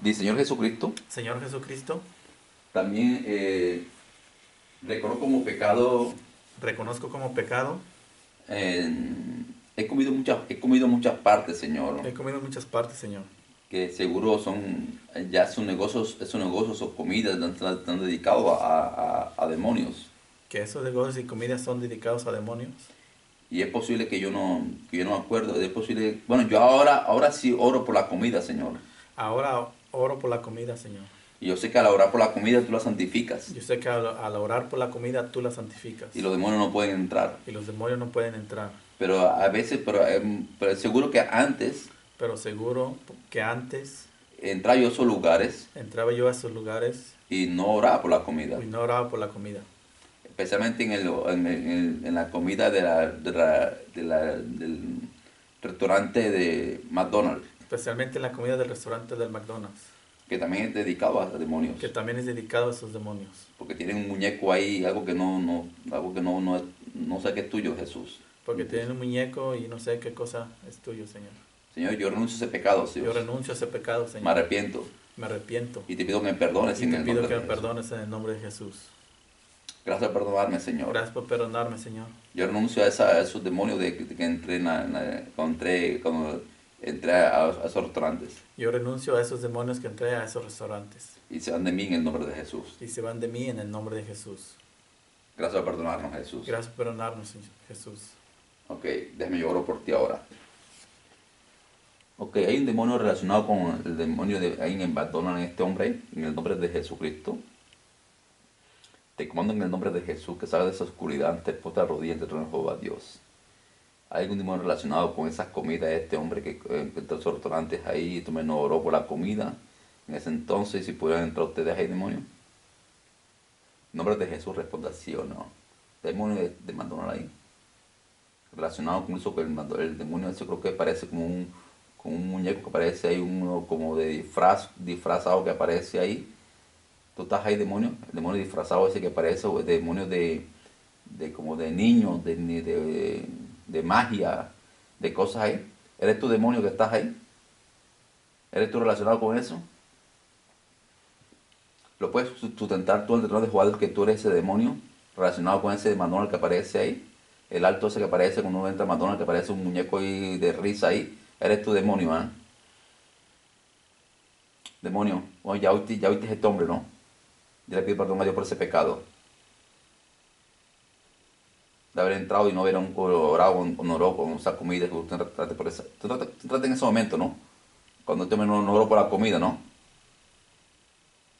del Señor Jesucristo. Señor Jesucristo. También reconozco como pecado. He comido muchas partes, Señor. He comido muchas partes, Señor. Que seguro son ya esos negocios o comidas están dedicados a demonios. Que esos negocios y comidas son dedicados a demonios. Y es posible que yo no me acuerdo. Es posible, bueno, yo ahora sí oro por la comida, Señor. Ahora oro por la comida, Señor. Y yo sé que al orar por la comida tú la santificas. Yo sé que al orar por la comida tú la santificas. Y los demonios no pueden entrar. Y los demonios no pueden entrar. Pero a veces, pero seguro que antes. Pero seguro que antes. Entraba yo a esos lugares. Y no oraba por la comida. Y no oraba por la comida. Especialmente en la comida del restaurante de McDonald's. Especialmente en la comida del restaurante del McDonald's. Que también es dedicado a demonios. Que también es dedicado a esos demonios. Porque tienen un muñeco ahí, algo que no sé qué es tuyo, Jesús. Porque tienen un muñeco y no sé qué cosa es tuyo, Señor. Señor, yo renuncio a ese pecado, Señor. Yo renuncio a ese pecado, Señor. Me arrepiento. Me arrepiento. Y te pido que me perdones en el nombre de Jesús. Y te pido que me perdones en el nombre de Jesús. Gracias por perdonarme, Señor. Gracias por perdonarme, Señor. Yo renuncio a esos demonios que entré a esos restaurantes. Yo renuncio a esos demonios que entré a esos restaurantes. Y se van de mí en el nombre de Jesús. Y se van de mí en el nombre de Jesús. Gracias por perdonarnos, Jesús. Gracias por perdonarnos, Jesús. Ok, déjame yo oro por ti ahora. Ok, hay un demonio relacionado con el demonio de ahí en McDonald's, en este hombre, en el nombre de Jesucristo. Te comando en el nombre de Jesús que salgas de esa oscuridad, te posta la rodilla, te trono Jehová Dios. ¿Hay algún demonio relacionado con esas comidas de este hombre que entró a esos restaurantes ahí y tú me no oró por la comida? En ese entonces, si pudieran entrar ustedes ahí, demonio. En nombre de Jesús, responda sí o no. Demonio de McDonald's ahí. Relacionado con eso, el demonio eso creo que parece como un muñeco que aparece ahí, uno como de disfrazado que aparece ahí. Tú estás ahí, demonio, el demonio disfrazado ese que parece, o el demonio como de niños, de magia, de cosas ahí. ¿Eres tu demonio que estás ahí? ¿Eres tú relacionado con eso? ¿Lo puedes sustentar tú en el trono de jugadores que tú eres ese demonio relacionado con ese de Manuel que aparece ahí? El alto ese que aparece cuando uno entra a McDonald's, que aparece un muñeco ahí de risa ahí. Eres tu demonio, ¿eh? Demonio, oh, ya oíste este hombre, ¿no? Yo le pido perdón a Dios por ese pecado. De haber entrado y no haber orado con esa comida. Tú trate en ese momento, ¿no? Cuando usted no oró por la comida, ¿no?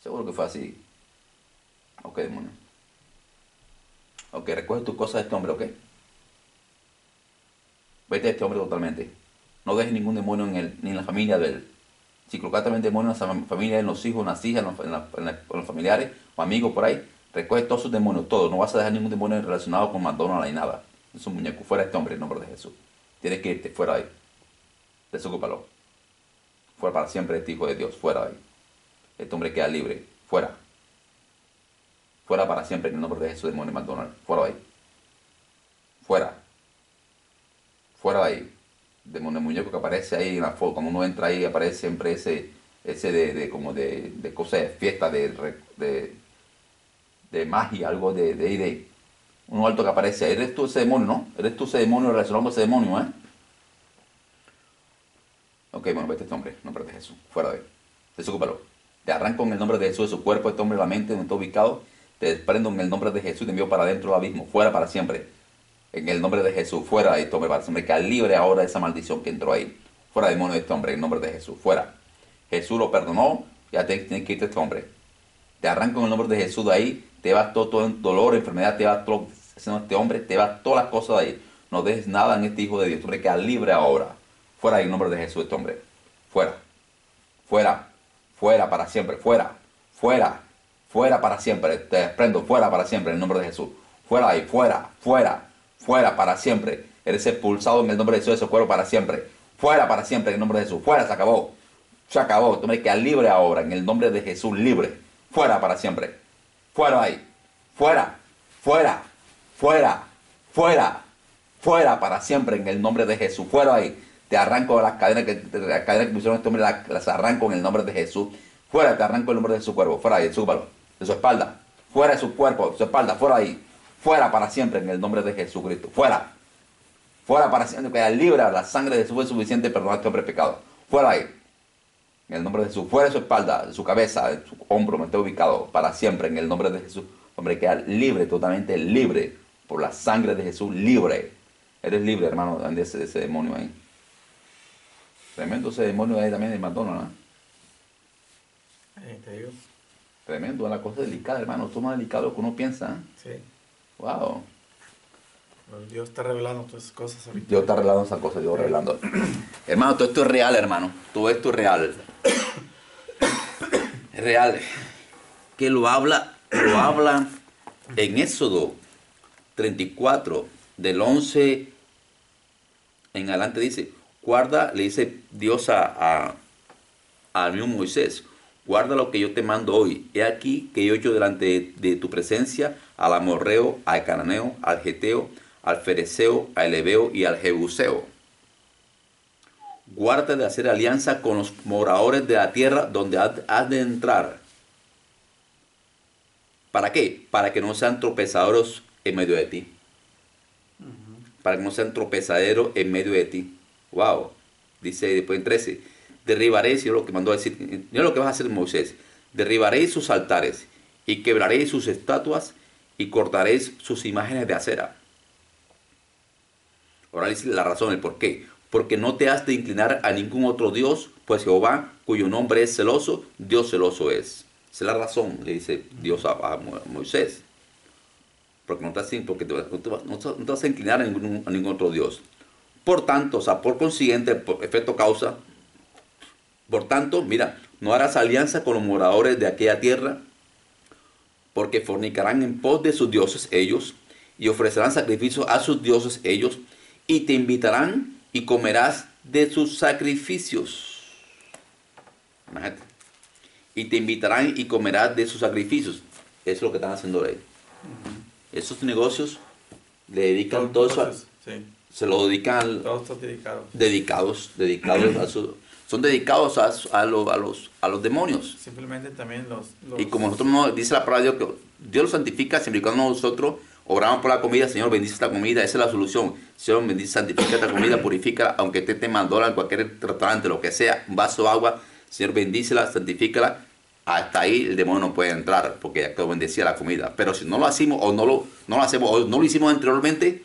Seguro que fue así. Ok, demonio. Ok, recoge tus cosas de este hombre, ¿ok? Vete de este hombre totalmente. No dejes ningún demonio en él, ni en la familia de él. Si colocaste también demonios en la familia, en los hijos, en las hijas, en los familiares o amigos por ahí, recoge todos sus demonios, todos. No vas a dejar ningún demonio relacionado con McDonald's ni nada. Es un muñeco. Fuera este hombre en nombre de Jesús. Tienes que irte fuera de ahí. Desocúpalo. Fuera para siempre este hijo de Dios. Fuera de ahí. Este hombre queda libre. Fuera. Fuera para siempre en el nombre de Jesús, demonio de McDonald's. Fuera de ahí. Fuera. Fuera de ahí. Demonio muñeco que aparece ahí en la foto, cuando uno entra ahí aparece siempre ese de cosas de fiesta, de magia, algo de uno alto que aparece ahí. Eres tú ese demonio, ¿no? Eres tú ese demonio relacionado con ese demonio, ¿eh? Ok, bueno, vete este hombre, en nombre de Jesús, fuera de él. Desocúpalo. Te arranco en el nombre de Jesús de su cuerpo, este hombre, la mente, donde está ubicado. Te desprendo en el nombre de Jesús y te envío para adentro del abismo, fuera para siempre. En el nombre de Jesús, fuera de este hombre, para siempre, queda libre ahora de esa maldición que entró ahí. Fuera demonio de este hombre, en nombre de Jesús, fuera. Jesús lo perdonó, ya tienes que irte este hombre. Te arranco en el nombre de Jesús de ahí, te vas todo dolor, enfermedad, te vas todo este hombre, te vas todas las cosas de ahí. No dejes nada en este hijo de Dios, hombre, queda libre ahora. Fuera en nombre de Jesús este hombre, fuera. Fuera, fuera para siempre, fuera, fuera, fuera para siempre. Te desprendo, fuera para siempre, en el nombre de Jesús. Fuera ahí, fuera, fuera. Fuera para siempre. Eres expulsado en el nombre de Jesús de su cuerpo para siempre. Fuera para siempre en el nombre de Jesús. Fuera, se acabó. Se acabó. Tú me quedas libre ahora en el nombre de Jesús, libre. Fuera para siempre. Fuera ahí. Fuera. Fuera. Fuera. Fuera. Fuera para siempre en el nombre de Jesús. Fuera ahí. te arranco las cadenas que pusieron este hombre, las arranco en el nombre de Jesús. Fuera, te arranco el nombre de su cuerpo, fuera de ahí, de su espalda, fuera de su cuerpo, de su espalda, fuera de ahí, fuera para siempre en el nombre de Jesucristo, fuera, fuera para siempre, que libre, la sangre de Jesús fue suficiente para perdonar este hombre pecado, fuera de ahí, en el nombre de Jesús, fuera de su espalda, de su cabeza, de su hombro, me está ubicado para siempre en el nombre de Jesús. Hombre, queda libre, totalmente libre, por la sangre de Jesús, libre. Eres libre, hermano, de ese demonio ahí. Tremendo ese demonio ahí también de McDonald's, ¿eh? Te digo. Tremendo, una cosa delicada, hermano. Esto es más delicado de lo que uno piensa, ¿eh? Sí. Wow. Pero Dios está revelando todas esas cosas ahorita. Dios está revelando esas cosas, Dios revelando. Hermano, todo esto es real, hermano. Todo esto es real. Es real. Que lo habla en Éxodo 34, del 11 en adelante dice, guarda, le dice Dios a mi Moisés, guarda lo que yo te mando hoy. He aquí que yo echo delante de tu presencia al amorreo, al cananeo, al geteo, al fereceo, al heveo y al jebuseo. Guarda de hacer alianza con los moradores de la tierra donde has de entrar. ¿Para qué? Para que no sean tropezadores en medio de ti. Para que no sean tropezaderos en medio de ti. Wow. Dice después en 13. Derribaréis, yo lo que mandó a decir, yo lo que vas a hacer Moisés. Derribaréis sus altares y quebraréis sus estatuas y cortaréis sus imágenes de acera. Ahora dice la razón, el por qué. Porque no te has de inclinar a ningún otro Dios, pues Jehová, cuyo nombre es celoso, Dios celoso es. Esa es la razón, le dice Dios a Moisés. Porque no estás no te vas a inclinar a ningún otro Dios. Por tanto, o sea, por consiguiente, por efecto causa, por tanto, mira, no harás alianza con los moradores de aquella tierra, porque fornicarán en pos de sus dioses ellos, y ofrecerán sacrificios a sus dioses ellos, y te invitarán y comerás de sus sacrificios. Imagínate. Y te invitarán y comerás de sus sacrificios. Eso es lo que están haciendo ahí. Esos negocios le dedican todo eso, sí. Se lo dedican, todos están dedicados a su, son dedicados a los demonios. Simplemente también los... Y como nosotros nos dice la palabra de Dios, que Dios los santifica, siempre y cuando nosotros oramos por la comida, Señor bendice esta comida, esa es la solución. Señor bendice, santifica esta comida, purifícala, aunque esté en McDonald's, cualquier restaurante, lo que sea, un vaso de agua, Señor bendícela, santifícala. Hasta ahí el demonio no puede entrar, porque ya que bendecía la comida. Pero si no lo hacemos o no lo hicimos anteriormente,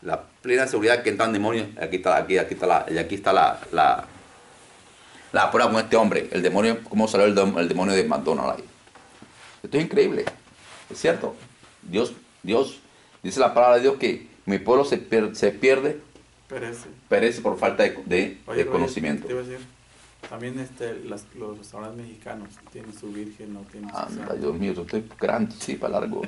la plena seguridad que entran demonios, aquí está la prueba con este hombre, el demonio, cómo salió el demonio de McDonald's. Esto es increíble, es cierto. Dios dice la palabra de Dios que mi pueblo se pierde, perece por falta de conocimiento. Te iba a decir. También los restaurantes mexicanos tienen su virgen, no tienen su santa. Dios mío, yo estoy grande, sí, para largo.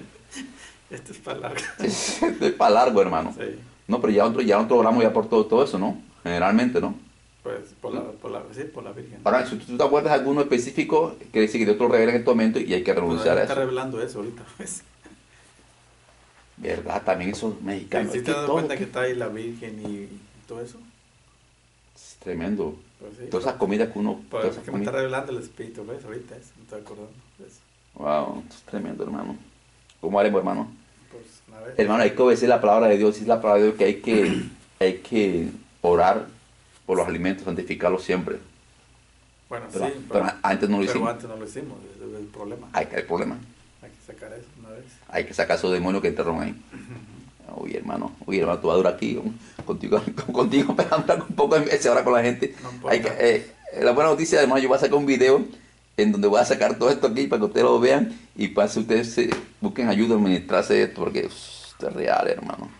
Esto es para largo. Esto es para largo, hermano. Sí. No, pero ya nosotros oramos ya por todo eso, ¿no? Generalmente, ¿no? Pues por la virgen. Ahora, si tú te acuerdas de alguno específico, quiere decir que Dios te lo revela en este momento y hay que renunciar a eso. Está revelando eso ahorita, pues. ¿Verdad? También esos mexicanos. ¿Sí te das cuenta que está ahí la virgen y todo eso? Es tremendo. Sí, todas esas comidas que uno... Pero que me está revelando el espíritu, ¿ves? Ahorita eso, me estoy acordando de eso. Wow, esto es tremendo, hermano. ¿Cómo haremos, hermano? Pues, una vez. Hermano, hay que obedecer la palabra de Dios. Es la palabra de Dios que hay que orar por los alimentos, santificarlos siempre. Bueno, pero, sí. Pero antes no lo hicimos. Pero antes no lo hicimos, el problema. Hay que sacar eso una vez. Hay que sacar esos demonios que entraron ahí. Oye, hermano, tú vas a durar aquí, contigo pegando un poco de veces ahora con la gente. No hay que, la buena noticia, hermano, yo voy a sacar un video en donde voy a sacar todo esto aquí para que ustedes lo vean y para que ustedes busquen ayuda a administrarse esto, porque esto es real, hermano.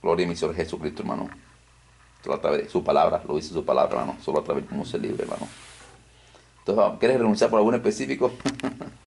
Gloria a mi Señor Jesucristo, hermano. Solo a través de su palabra, lo dice su palabra, hermano. Solo a través de cómo se libre, hermano. Entonces, ¿quieres renunciar por algún específico?